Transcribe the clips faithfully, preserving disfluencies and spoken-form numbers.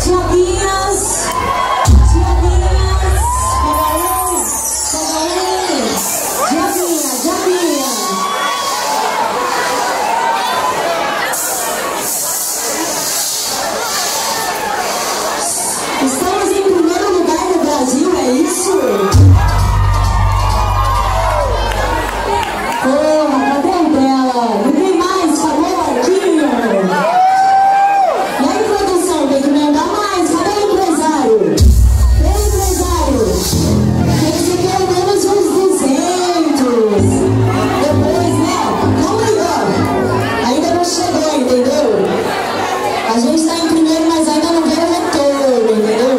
Estamos em primeiro lugar no Brasil, é isso? Porra, cadê a Umbrella? Não tem mais, favor, Quinho! E aí, produção, tem que mandar mais, cadê o empresário? Cadê o empresário? Tem que ter menos uns duzentos. Depois, né? Calma aí, ó. Ainda não chegou, entendeu? A gente tá em primeiro, mas ainda não veio retorno.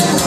Yeah.